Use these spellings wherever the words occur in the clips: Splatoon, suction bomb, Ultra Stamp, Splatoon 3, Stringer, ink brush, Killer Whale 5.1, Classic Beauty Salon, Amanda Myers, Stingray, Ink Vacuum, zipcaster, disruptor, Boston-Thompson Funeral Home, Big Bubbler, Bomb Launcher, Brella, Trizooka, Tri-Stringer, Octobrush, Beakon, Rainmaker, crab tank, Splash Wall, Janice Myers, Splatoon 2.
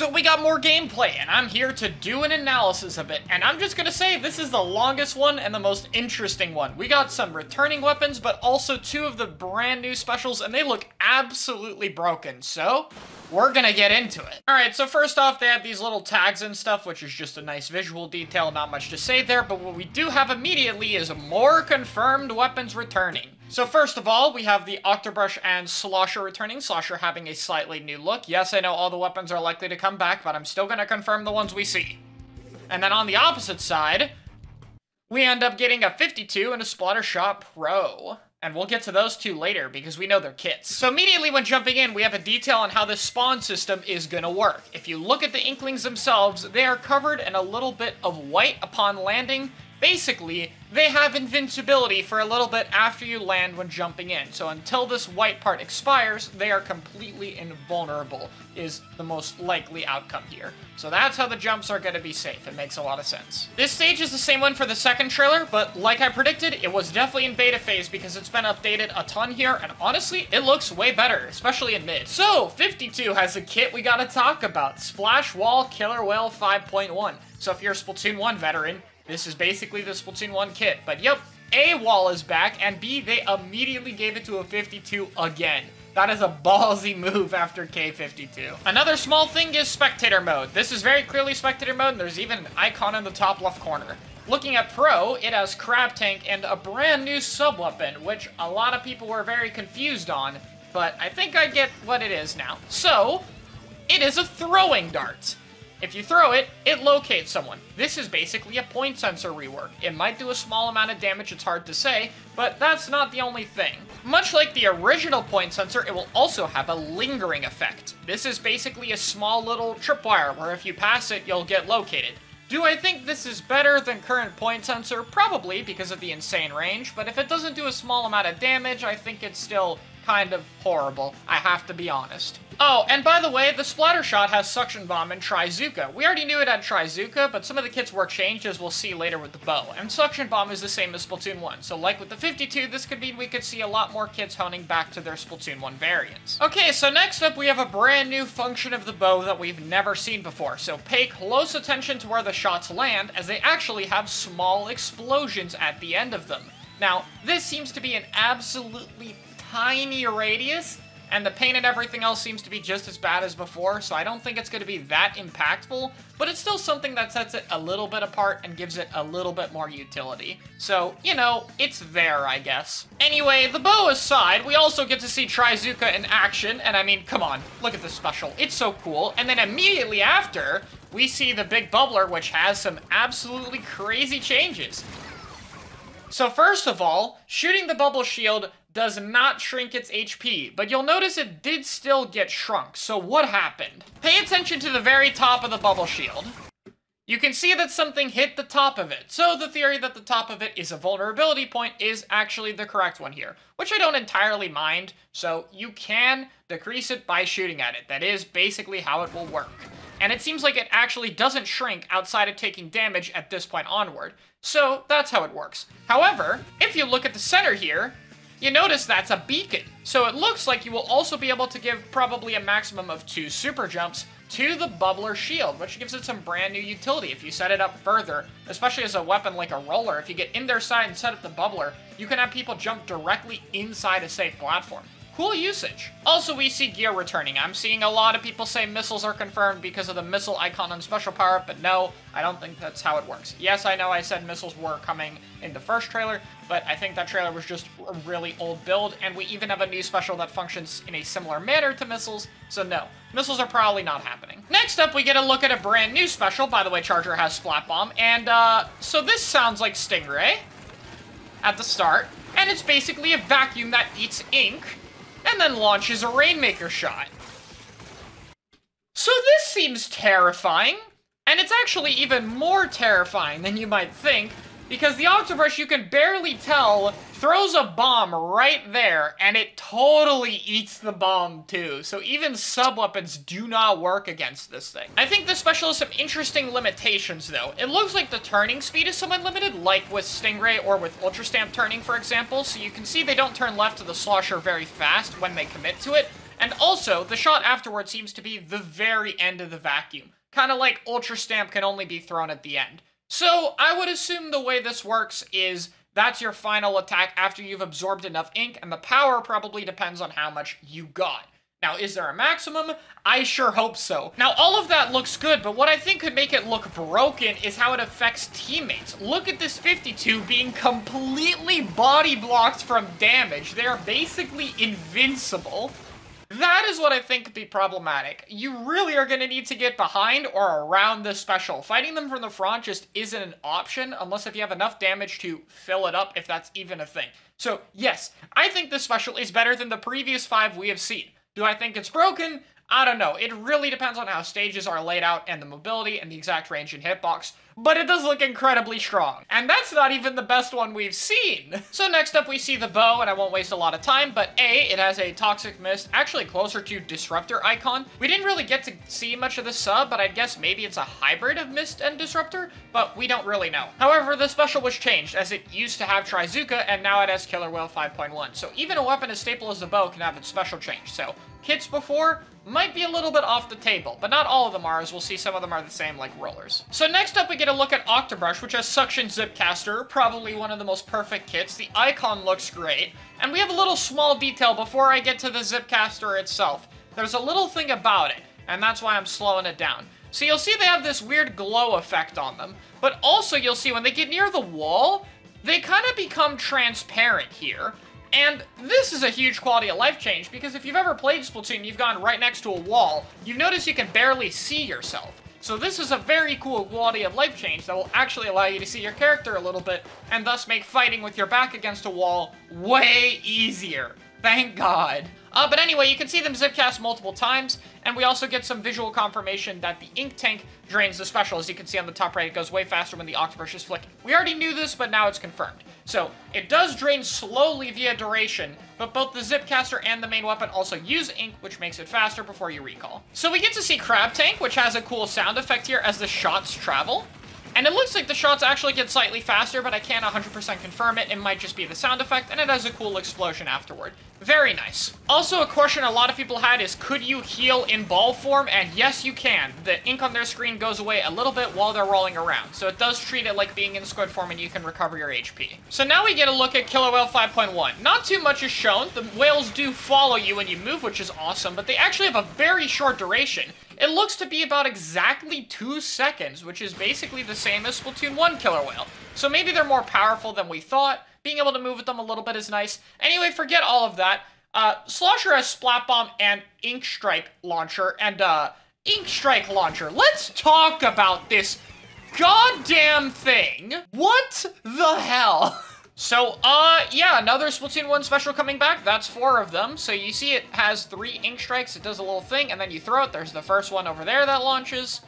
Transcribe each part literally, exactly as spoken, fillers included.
So we got more gameplay, and I'm here to do an analysis of it, and I'm just gonna say this is the longest one and the most interesting one. We got some returning weapons, but also two of the brand new specials, and they look absolutely broken, so we're gonna get into it. Alright, so first off, they have these little tags and stuff, which is just a nice visual detail, not much to say there, but what we do have immediately is more confirmed weapons returning. So first of all, we have the Octobrush and Slosher returning. Slosher having a slightly new look. Yes, I know all the weapons are likely to come back, but I'm still gonna confirm the ones we see. And then on the opposite side, we end up getting a fifty-two and a Splattershot Pro. And we'll get to those two later because we know they're kits. So immediately when jumping in, we have a detail on how this spawn system is gonna work. If you look at the Inklings themselves, they are covered in a little bit of white upon landing. Basically, they have invincibility for a little bit after you land when jumping in. So until this white part expires, they are completely invulnerable, is the most likely outcome here. So that's how the jumps are going to be safe. It makes a lot of sense. This stage is the same one for the second trailer, but like I predicted, it was definitely in beta phase because it's been updated a ton here, and honestly, it looks way better, especially in mid. So, fifty-two has a kit we gotta talk about, Splash Wall Killer Whale five point one. So if you're a Splatoon one veteran, this is basically the Splatoon one kit, but yep, A, Wall is back, and B, they immediately gave it to a fifty-two again. That is a ballsy move after K fifty-two. Another small thing is Spectator Mode. This is very clearly Spectator Mode, and there's even an icon in the top left corner. Looking at Pro, it has Crab Tank and a brand new sub-weapon, which a lot of people were very confused on, but I think I get what it is now. So, it is a throwing dart. If you throw it, it locates someone. This is basically a point sensor rework. It might do a small amount of damage, it's hard to say, but that's not the only thing. Much like the original point sensor, it will also have a lingering effect. This is basically a small little tripwire where if you pass it, you'll get located. Do I think this is better than current point sensor? Probably because of the insane range, but if it doesn't do a small amount of damage, I think it's still kind of horrible, I have to be honest. Oh, and by the way, the Splattershot has Suction Bomb and Trizooka. We already knew it had Trizooka, but some of the kits were changed, as we'll see later with the bow. And Suction Bomb is the same as Splatoon one, so like with the fifty-two, this could mean we could see a lot more kits honing back to their Splatoon one variants. Okay, so next up we have a brand new function of the bow that we've never seen before, so pay close attention to where the shots land, as they actually have small explosions at the end of them. Now, this seems to be an absolutely tiny radius, and the paint and everything else seems to be just as bad as before, so I don't think it's going to be that impactful, but it's still something that sets it a little bit apart and gives it a little bit more utility. So, you know, it's there, I guess. Anyway, the bow aside, we also get to see Trizooka in action, and I mean, come on, look at this special. It's so cool. And then immediately after, we see the big bubbler, which has some absolutely crazy changes. So first of all, shooting the bubble shield does not shrink its H P, but you'll notice it did still get shrunk. So what happened? Pay attention to the very top of the bubble shield. You can see that something hit the top of it. So the theory that the top of it is a vulnerability point is actually the correct one here, which I don't entirely mind. So you can decrease it by shooting at it. That is basically how it will work. And it seems like it actually doesn't shrink outside of taking damage at this point onward. So that's how it works. However, if you look at the center here, you notice that's a beacon, so it looks like you will also be able to give probably a maximum of two super jumps to the bubbler shield, which gives it some brand new utility if you set it up further, especially as a weapon like a roller. If you get in their side and set up the bubbler, you can have people jump directly inside a safe platform. Cool usage. Also, we see gear returning. I'm seeing a lot of people say missiles are confirmed because of the missile icon on special power-up, but no, I don't think that's how it works. Yes, I know I said missiles were coming in the first trailer, but I think that trailer was just a really old build, and we even have a new special that functions in a similar manner to missiles, so no, missiles are probably not happening. Next up, we get a look at a brand new special. By the way, Charger has Splat Bomb, and uh, so this sounds like Stingray at the start, and it's basically a vacuum that eats ink, and then launches a Rainmaker shot. So this seems terrifying, and it's actually even more terrifying than you might think, because the Octobrush, you can barely tell, throws a bomb right there, and it totally eats the bomb too. So even sub-weapons do not work against this thing. I think this special has some interesting limitations though. It looks like the turning speed is somewhat limited, like with Stingray or with Ultra Stamp turning, for example. So you can see they don't turn left to the Slosher very fast when they commit to it. And also, the shot afterward seems to be the very end of the vacuum, kind of like Ultra Stamp can only be thrown at the end. So I would assume the way this works is that's your final attack after you've absorbed enough ink, and the power probably depends on how much you got. Now, is there a maximum? I sure hope so. Now, all of that looks good, but what I think could make it look broken is how it affects teammates. Look at this fifty-two being completely body blocked from damage. They are basically invincible. That is what I think could be problematic. You really are going to need to get behind or around this special. Fighting them from the front just isn't an option, unless if you have enough damage to fill it up, if that's even a thing. So, yes, I think this special is better than the previous five we have seen. Do I think it's broken? I don't know. It really depends on how stages are laid out and the mobility and the exact range and hitbox, but it does look incredibly strong. And that's not even the best one we've seen. So next up we see the bow, and I won't waste a lot of time, but A, it has a toxic mist, actually closer to disruptor icon. We didn't really get to see much of the sub, but I guess maybe it's a hybrid of mist and disruptor, but we don't really know. However, the special was changed, as it used to have Trizooka, and now it has Killer Whale five point one. So even a weapon as staple as the bow can have its special change. So kits before might be a little bit off the table, but not all of them are, as we'll see some of them are the same, like rollers. So next up we get a look at Octobrush, which has Suction Zipcaster, probably one of the most perfect kits. The icon looks great, and we have a little small detail before I get to the Zipcaster itself. There's a little thing about it, and that's why I'm slowing it down. So you'll see they have this weird glow effect on them, but also you'll see when they get near the wall, they kind of become transparent here. And this is a huge quality of life change, because if you've ever played Splatoon, you've gone right next to a wall, you've noticed you can barely see yourself. So this is a very cool quality of life change that will actually allow you to see your character a little bit, and thus make fighting with your back against a wall way easier. Thank God. Uh, but anyway, you can see them zipcast multiple times, and we also get some visual confirmation that the ink tank drains the special. As you can see on the top right, it goes way faster when the Octobrush is flicking. We already knew this, but now it's confirmed. So, it does drain slowly via duration, but both the zipcaster and the main weapon also use ink, which makes it faster before you recall. So we get to see Crab Tank, which has a cool sound effect here as the shots travel. And it looks like the shots actually get slightly faster, but I can't one hundred percent confirm it. It might just be the sound effect, and it has a cool explosion afterward. Very nice. Also, a question a lot of people had is, could you heal in ball form? And yes, you can. The ink on their screen goes away a little bit while they're rolling around, so it does treat it like being in squid form, and you can recover your H P. So now we get a look at Killer Whale five point one. Not too much is shown. The whales do follow you when you move, which is awesome, but they actually have a very short duration. It looks to be about exactly two seconds, which is basically the same as Splatoon one Killer Whale. So maybe they're more powerful than we thought. Being able to move with them a little bit is nice. Anyway, forget all of that. Uh, Slosher has Splat Bomb and Ink Strike Launcher, and uh, Ink Strike Launcher. Let's talk about this goddamn thing. What the hell? So, uh, yeah, another Splatoon one special coming back. That's four of them. So you see it has three ink strikes. It does a little thing, and then you throw it. There's the first one over there that launches,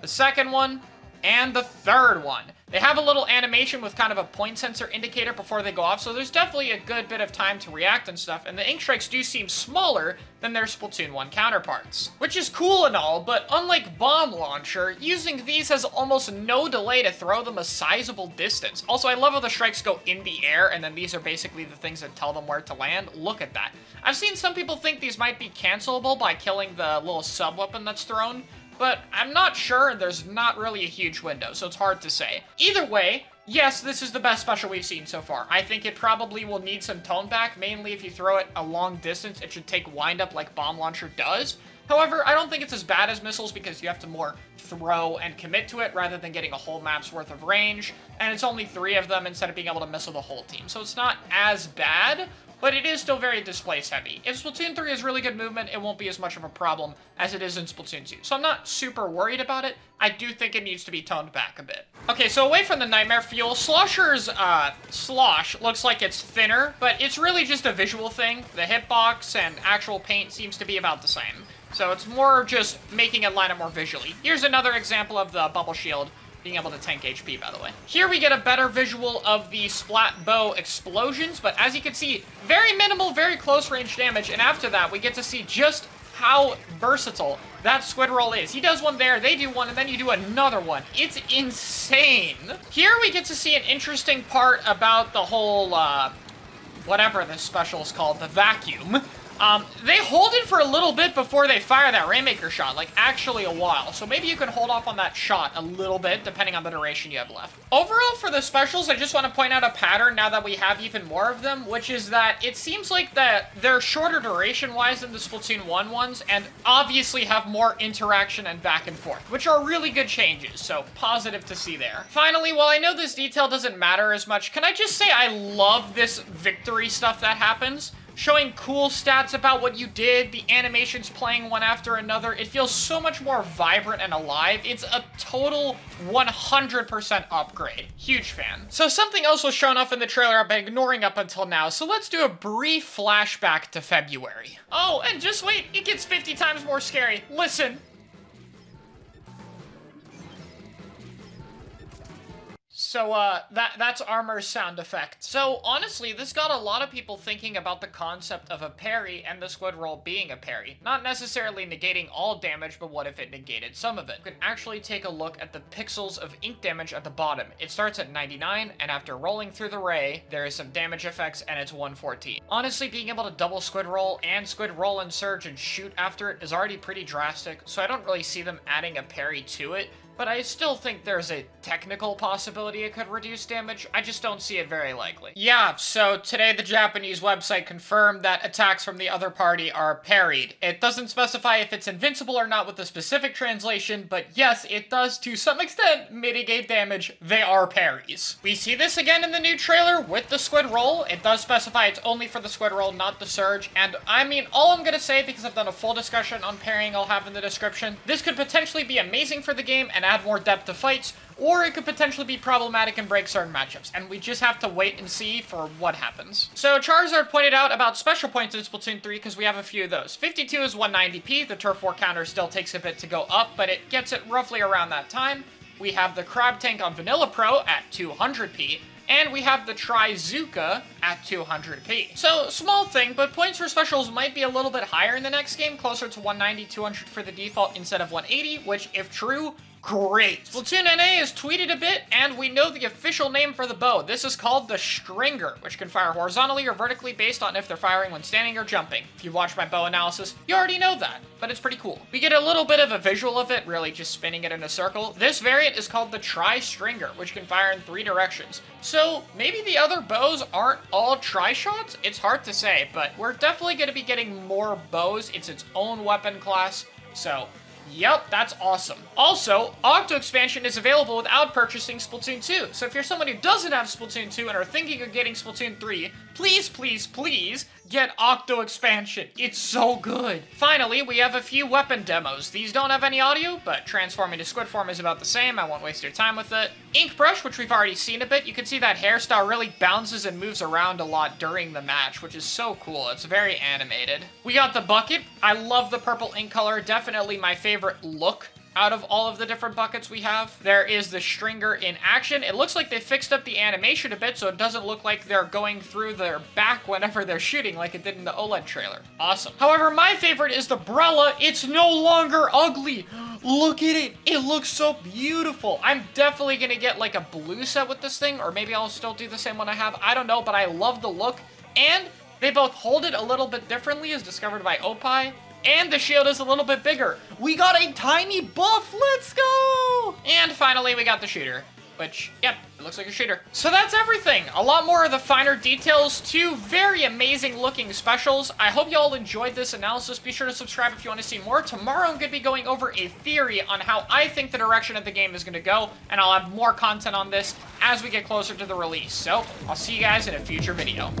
the second one, and the third one. They have a little animation with kind of a point sensor indicator before they go off, so there's definitely a good bit of time to react and stuff, and the ink strikes do seem smaller than their Splatoon one counterparts. Which is cool and all, but unlike Bomb Launcher, using these has almost no delay to throw them a sizable distance. Also, I love how the strikes go in the air, and then these are basically the things that tell them where to land. Look at that. I've seen some people think these might be cancelable by killing the little sub-weapon that's thrown, but I'm not sure, and there's not really a huge window, so it's hard to say. Either way, yes, this is the best special we've seen so far. I think it probably will need some tone back, mainly if you throw it a long distance. It should take wind up like Bomb Launcher does. However, I don't think it's as bad as missiles, because you have to more throw and commit to it rather than getting a whole map's worth of range, and it's only three of them instead of being able to missile the whole team. So it's not as bad, but it is still very displace heavy. If Splatoon three has really good movement, it won't be as much of a problem as it is in Splatoon two. So I'm not super worried about it. I do think it needs to be toned back a bit. Okay, so away from the nightmare fuel, Slosher's uh, slosh looks like it's thinner, but it's really just a visual thing. The hitbox and actual paint seems to be about the same. So it's more just making it line up more visually. Here's another example of the bubble shield being able to tank H P, by the way. Here we get a better visual of the Splat Bow explosions, but as you can see, very minimal, very close range damage, and after that, we get to see just how versatile that squid roll is. He does one there, they do one, and then you do another one. It's insane. Here we get to see an interesting part about the whole, uh, whatever this special is called, the vacuum. Um, they hold it for a little bit before they fire that Rainmaker shot, like actually a while. So maybe you can hold off on that shot a little bit, depending on the duration you have left. Overall, for the specials, I just want to point out a pattern now that we have even more of them, which is that it seems like that they're shorter duration-wise than the Splatoon one ones, and obviously have more interaction and back and forth, which are really good changes, so positive to see there. Finally, while I know this detail doesn't matter as much, can I just say I love this victory stuff that happens? Showing cool stats about what you did, the animations playing one after another. It feels so much more vibrant and alive. It's a total one hundred percent upgrade. Huge fan. So something else was shown off in the trailer I've been ignoring up until now, so let's do a brief flashback to February. Oh, and just wait, it gets fifty times more scary. Listen. So, uh, that, that's Armor's sound effect. So, honestly, this got a lot of people thinking about the concept of a parry and the squid roll being a parry. Not necessarily negating all damage, but what if it negated some of it? You can actually take a look at the pixels of ink damage at the bottom. It starts at ninety-nine, and after rolling through the ray, there is some damage effects, and it's one fourteen. Honestly, being able to double squid roll and squid roll and surge and shoot after it is already pretty drastic, so I don't really see them adding a parry to it. But I still think there's a technical possibility it could reduce damage. I just don't see it very likely. Yeah, so today the Japanese website confirmed that attacks from the other party are parried. It doesn't specify if it's invincible or not with the specific translation, but yes, it does to some extent mitigate damage. They are parries. We see this again in the new trailer with the squid roll. It does specify it's only for the squid roll, not the surge. And I mean, all I'm gonna say, because I've done a full discussion on parrying I'll have in the description, this could potentially be amazing for the game and add more depth to fights, or it could potentially be problematic and break certain matchups, and we just have to wait and see for what happens. So Charizard pointed out about special points in Splatoon three, because we have a few of those. fifty-two is one ninety p, the Turf four counter still takes a bit to go up, but it gets it roughly around that time. We have the Crab Tank on Vanilla Pro at two hundred p, and we have the Trizooka at two hundred p. So, small thing, but points for specials might be a little bit higher in the next game, closer to one ninety, two hundred for the default instead of one eighty, which, if true, great. Splatoon N A has tweeted a bit, and we know the official name for the bow. This is called the Stringer, which can fire horizontally or vertically based on if they're firing when standing or jumping. If you watch my bow analysis, you already know that, but it's pretty cool. We get a little bit of a visual of it, really just spinning it in a circle. This variant is called the Tri-Stringer, which can fire in three directions. So maybe the other bows aren't all tri-shots? It's hard to say, but we're definitely gonna be getting more bows. It's its own weapon class, so yep, that's awesome. Also, Octo Expansion is available without purchasing Splatoon two, so if you're someone who doesn't have Splatoon two and are thinking of getting Splatoon three, please, please, please get Octo Expansion. It's so good. Finally, we have a few weapon demos. These don't have any audio, but transforming to squid form is about the same. I won't waste your time with it. Ink brush, which we've already seen a bit. You can see that hairstyle really bounces and moves around a lot during the match, which is so cool. It's very animated. We got the bucket. I love the purple ink color. Definitely my favorite look out of all of the different buckets we have. There is the Stringer in action. It looks like they fixed up the animation a bit, so it doesn't look like they're going through their back whenever they're shooting like it did in the OLED trailer. Awesome. However, my favorite is the Brella. It's no longer ugly. Look at it. It looks so beautiful. I'm definitely gonna get like a blue set with this thing, or maybe I'll still do the same one I have. I don't know, but I love the look. And they both hold it a little bit differently, as discovered by Opie. And the shield is a little bit bigger. We got a tiny buff, let's go! And finally, we got the shooter, which, yep, it looks like a shooter. So that's everything. A lot more of the finer details, two very amazing looking specials. I hope you all enjoyed this analysis. Be sure to subscribe if you want to see more. Tomorrow I'm gonna be going over a theory on how I think the direction of the game is gonna go, and I'll have more content on this as we get closer to the release. So I'll see you guys in a future video.